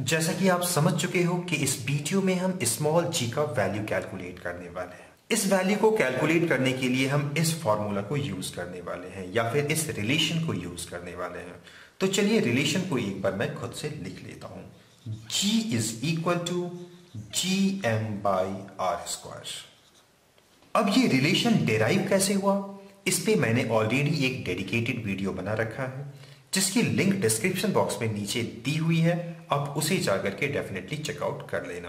जैसा कि आप समझ चुके हो कि इस वीडियो में हम स्मॉल जी का वैल्यू कैलकुलेट करने वाले हैं। इस वैल्यू को कैलकुलेट करने के लिए हम इस फॉर्मूला को यूज करने वाले हैं या फिर इस रिलेशन को यूज करने वाले हैं। तो चलिए रिलेशन को एक बार मैं खुद से लिख लेता हूं। G is equal to gm by R square. अब ये रिलेशन डेराइव कैसे हुआ, इस पे मैंने ऑलरेडी एक डेडिकेटेड वीडियो बना रखा है जिसकी लिंक डिस्क्रिप्शन बॉक्स में नीचे दी हुई है, आप उसे जाकर के डेफिनेटली चेकआउट कर लेना।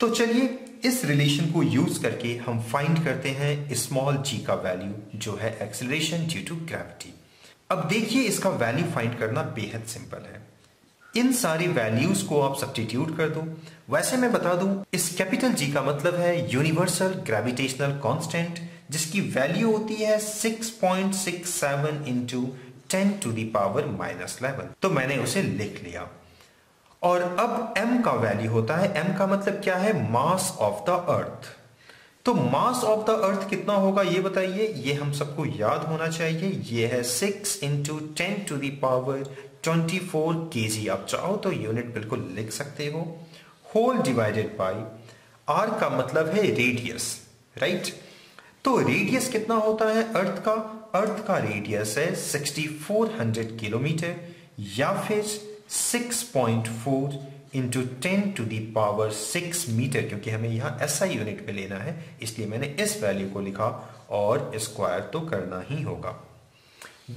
तो चलिए इस रिलेशन को यूज करके हम फाइंड करते हैं स्मॉल जी का वैल्यू जो है एक्सेलरेशन ड्यू टू ग्रेविटी। अब देखिए इसका वैल्यू फाइंड करना बेहद सिंपल है, इन सारी वैल्यूज को आप सब्स्टिट्यूट कर दो। वैसे मैं बता दूं इस कैपिटल जी का मतलब है यूनिवर्सल ग्रेविटेशनल कांस्टेंट, जिसकी वैल्यू होती है 6.67 इंटू 10⁻⁻⁻. तो मैंने उसे लिख लिया। और अब m का वैल्यू होता है, m का मतलब क्या है, मास ऑफ द अर्थ। तो मास ऑफ द अर्थ कितना होगा ये बताइए, ये हम सबको याद होना चाहिए, ये है 6 × 10⁻24 kg। आप चाहो तो यूनिट बिल्कुल लिख सकते हो। होल डिवाइडेड बाई r का मतलब है रेडियस, राइट। तो रेडियस कितना होता है अर्थ का, रेडियस है 6400 किलोमीटर या फिर 6.4 × 10⁻6 मीटर, क्योंकि हमें यहाँ एसआई यूनिट में लेना है इसलिए मैंने इस वैल्यू को लिखा और स्क्वायर तो करना ही होगा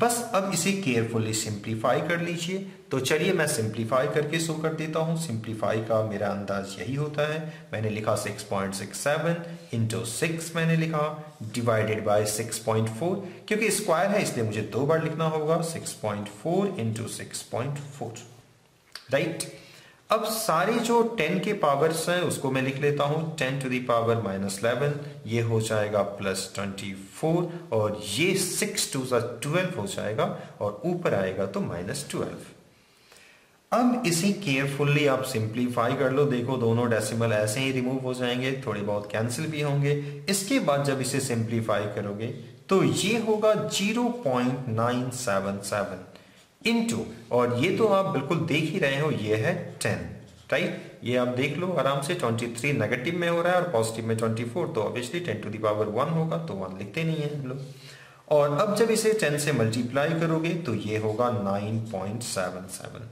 बस। अब इसे केयरफुली सिंप्लीफाई कर लीजिए। तो चलिए मैं सिंप्लीफाई करके शो कर देता हूँ। सिंप्लीफाई का मेरा अंदाज यही होता है, मैंने लिखा 6.67 × 6 मैंने लिखा डिवाइडेड बाय 6.4, क्योंकि स्क्वायर है इसलिए मुझे दो बार लिखना होगा 6.4 × 6.4, राइट। अब सारे जो 10 के पावर्स हैं उसको मैं लिख लेता हूं, 10⁻⁻⁻, ये हो जाएगा +24 और ये 6×2 12 हो जाएगा और ऊपर आएगा तो -12। अब इसे केयरफुली आप सिंप्लीफाई कर लो। देखो दोनों डेसिमल ऐसे ही रिमूव हो जाएंगे, थोड़े बहुत कैंसिल भी होंगे। इसके बाद जब इसे सिंप्लीफाई करोगे तो ये होगा 0.977 इंटू, और ये तो आप बिल्कुल देख ही रहे हो, ये है 10, राइट। ये आप देख लो आराम से, 23 नेगेटिव में हो रहा है और पॉजिटिव में 24, तो ऑब्वियसली 10⁻1 होगा, तो 1 लिखते नहीं है हम लोग। और अब जब इसे 10 से मल्टीप्लाई करोगे तो ये होगा 9.77,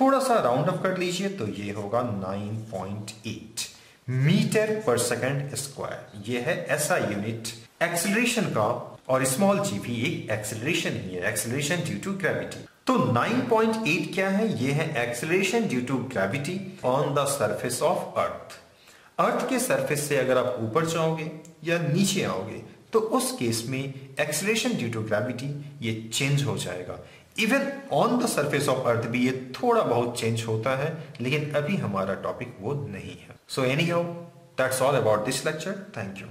थोड़ा सा राउंड ऑफ कर लीजिए तो ये होगा 9.8 मीटर पर सेकेंड स्क्वायर। ये है एसआई यूनिट एक्सेलरेशन का, और स्मॉल जी भी एक एक्सेलरेशन ही है, एक्सेलरेशन ड्यू टू ग्रेविटी। तो 9.8 क्या है, ये है acceleration due to gravity on the surface of अर्थ। अर्थ के सरफेस से अगर आप ऊपर जाओगे या नीचे आओगे तो उस केस में एक्सेलरेशन ड्यू टू ग्रेविटी ये चेंज हो जाएगा। Even on the surface of अर्थ भी ये थोड़ा बहुत चेंज होता है, लेकिन अभी हमारा टॉपिक वो नहीं है। So anyhow that's all about this lecture, thank you.